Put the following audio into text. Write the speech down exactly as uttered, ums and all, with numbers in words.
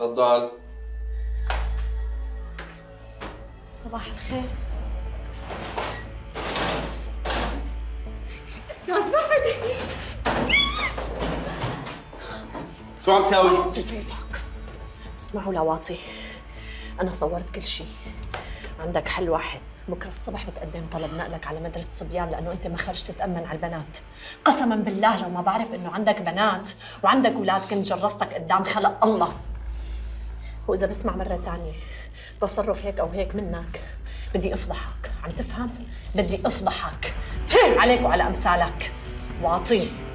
تفضل. صباح الخير. استاذ محمد شو عم تساوي؟ جزيتك. اسمعوا لواطي، أنا صورت كل شيء. عندك حل واحد، بكره الصبح بتقدم طلب نقلك على مدرسة صبيان، لأنه أنت ما خرجت تتأمن على البنات. قسماً بالله لو ما بعرف إنه عندك بنات وعندك أولاد كنت جرستك قدام خلق الله. وإذا بسمع مرة ثانية تصرف هيك أو هيك منك بدي أفضحك، عم تفهم؟ بدي أفضحك، تفهم عليك وعلى أمثالك. واطي.